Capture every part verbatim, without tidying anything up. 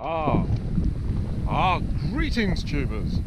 Ah, ah, greetings, tubers.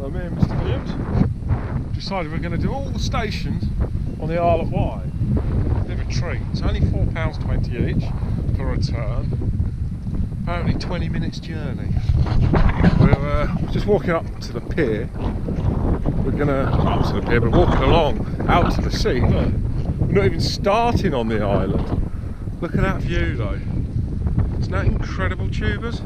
I'm here, Mister Williams. Decided we're going to do all the stations on the Isle of Wight. Bit of a treat. It's only four pounds twenty each for a turn. Apparently twenty minutes journey. We're uh, just walking up to the pier. We're going to up to the pier, but walking along out to the sea. Look, we're not even starting on the island. Look at that view, though. Isn't that incredible, tubers?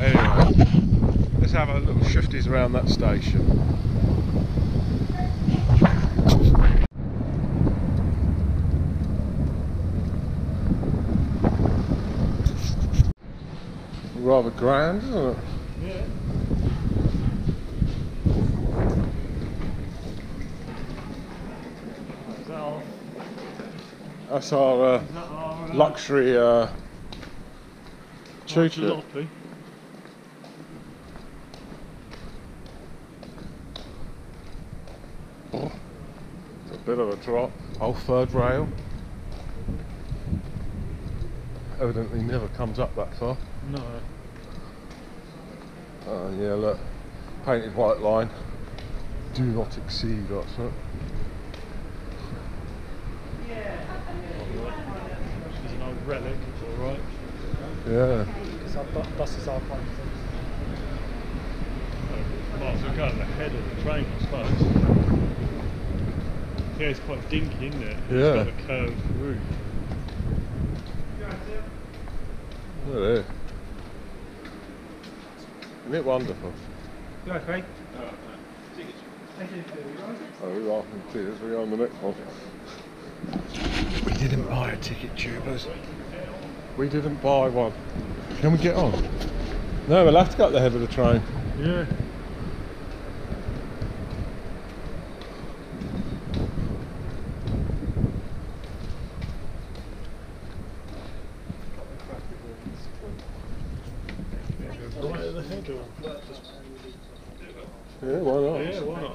Anyway, let's have a little shifties around that station. Rather grand, isn't it? Yeah. That's our, uh, that our uh, luxury uh, choo-choo. Oh, it's a bit of a drop. Oh, third rail. Evidently never comes up that far. No. Oh, uh, yeah, look. Painted white line. Do not exceed, that's it. Relic, it's alright. Yeah. Because our bu buses are quite close. Well, so we're going ahead of the train, I suppose. Yeah, it's quite dinky, isn't it? Yeah. It's got a curved roof. Look at it. Isn't it wonderful? You okay? No, no. Thank you. Oh, we are in tears. We're on the next one. We didn't buy a ticket, tubers. We didn't buy one. Can we get on? No, we'll have to go at the head of the train. Yeah. Yeah, why not? Yeah, why not?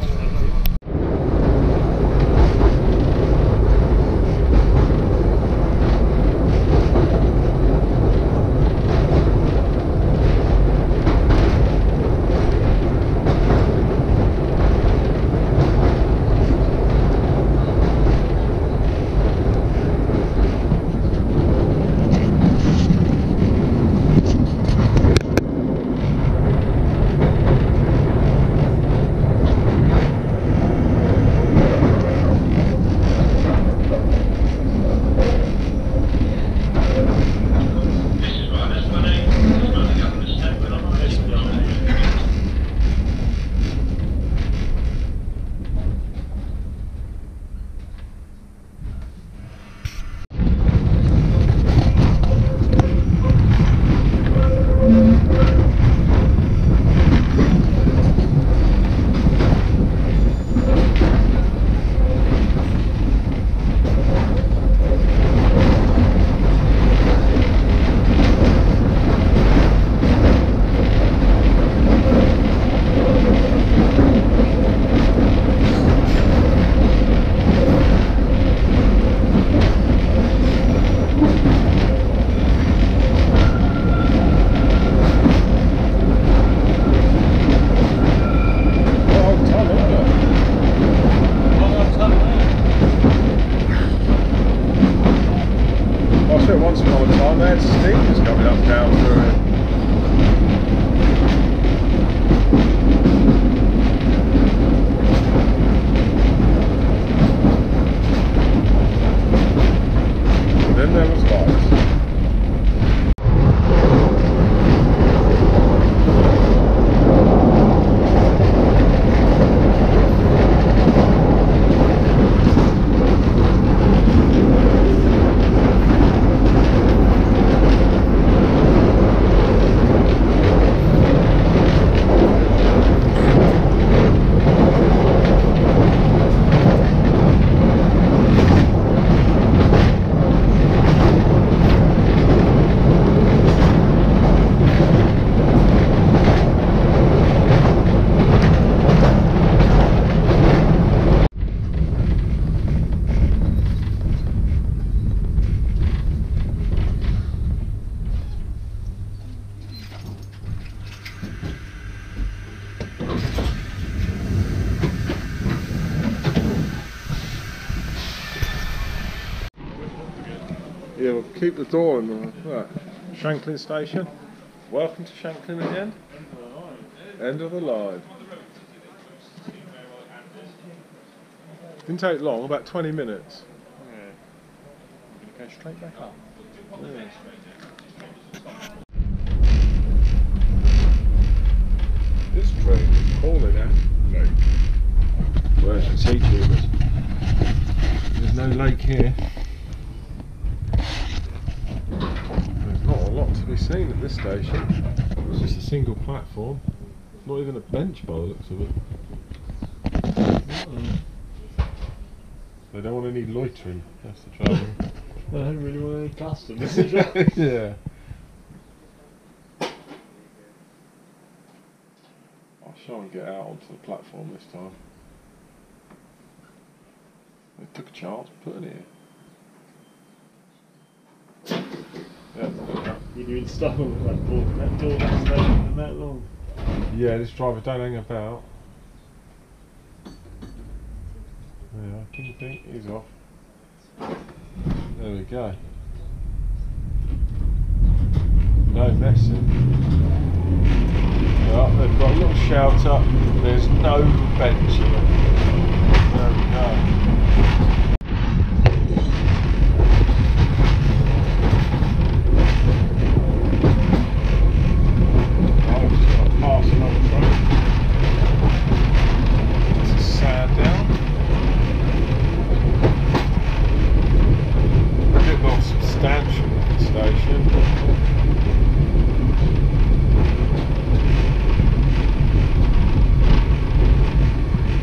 You'll keep the door in the right. Shanklin Station. Welcome to Shanklin again. End of the line. Didn't take long, about twenty minutes. Yeah. I'm going to go straight back up. Yeah. This train is calling out lake. Where's the sea tubers? There's no lake here. There's not a lot to be seen at this station. It's just a single platform. Not even a bench by the looks of it. They don't want any loitering, that's the trouble. They don't really want any customers. Yeah. I'll try and get out onto the platform this time. They took a chance, put it here. Yeah. You're doing stuff on that door. That door hasn't been that long. Yeah, this driver don't hang about. Yeah, I didn't think he's off. There we go. No messing. Well, they've got a little shout up. There's no bench here. There we go. I've just got to pass another truck. This is sad down. Substantial station.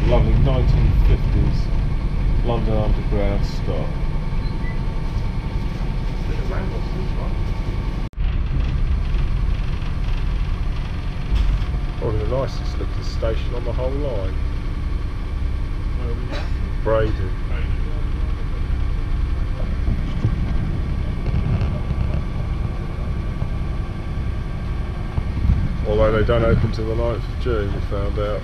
Lovely nineteen fifties London Underground style. Bit of ramble, this one. Probably the nicest looking station on the whole line. Where are we now? Braden. Braden. Although they don't open till the ninth of June, we found out.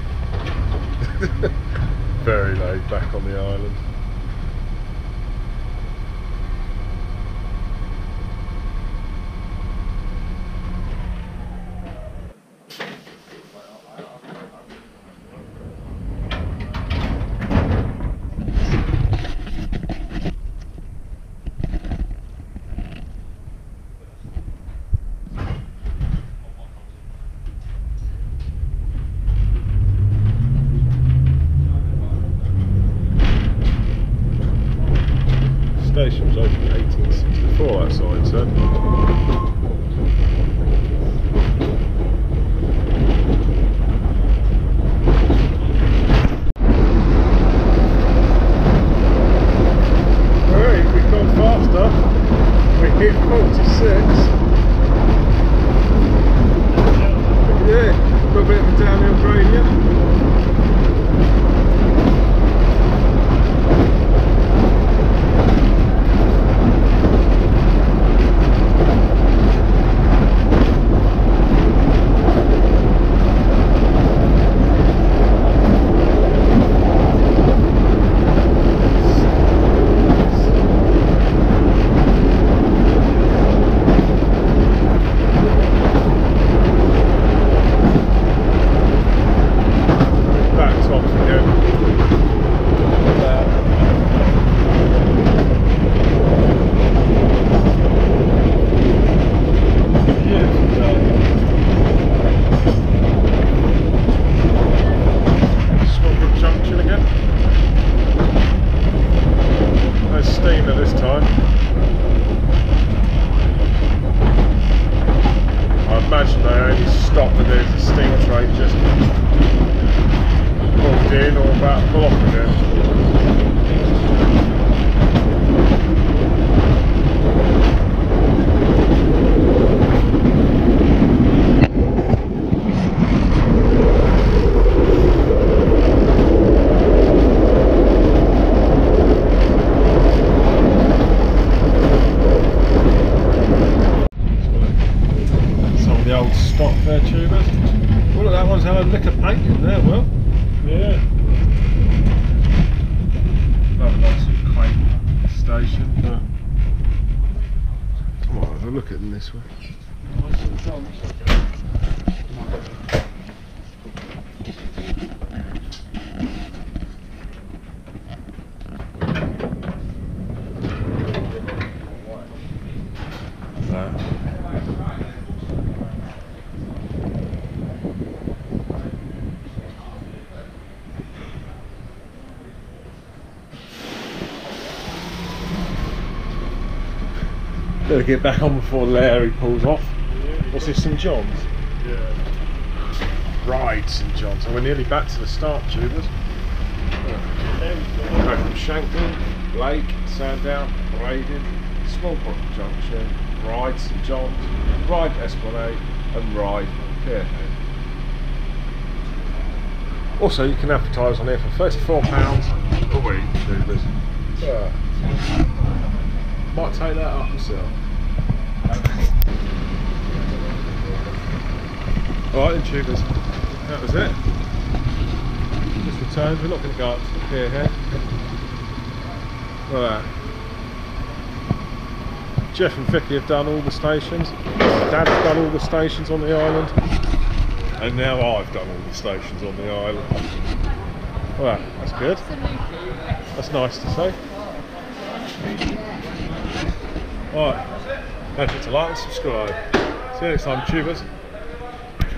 Very laid back on the island. The station was opened in eighteen sixty-four, that sign said. Alright, we've gone faster. We hit forty-six. Yeah, got a bit of a downhill gradient. look at them this way. Better get back on before Larry pulls off. What's this, St John's? Yeah. Ryde St John's. And we're nearly back to the start, tubers. Go okay, from Shanklin, Lake, Sandown, Braden, Smallbrook Junction, Ryde St John's, Ryde Esplanade, and Ryde Pier Head. Also, you can advertise on here for thirty-four pounds a week, tubers. Yeah. Might take that up myself. Alright then, tubers, that was it. Just returned, we're not going to go up to the pier here. Look at that. Jeff and Vicky have done all the stations. Dad's done all the stations on the island. And now I've done all the stations on the island. Well, that's good. That's nice to see. Alright, don't forget to like and subscribe. See you next time, tubers.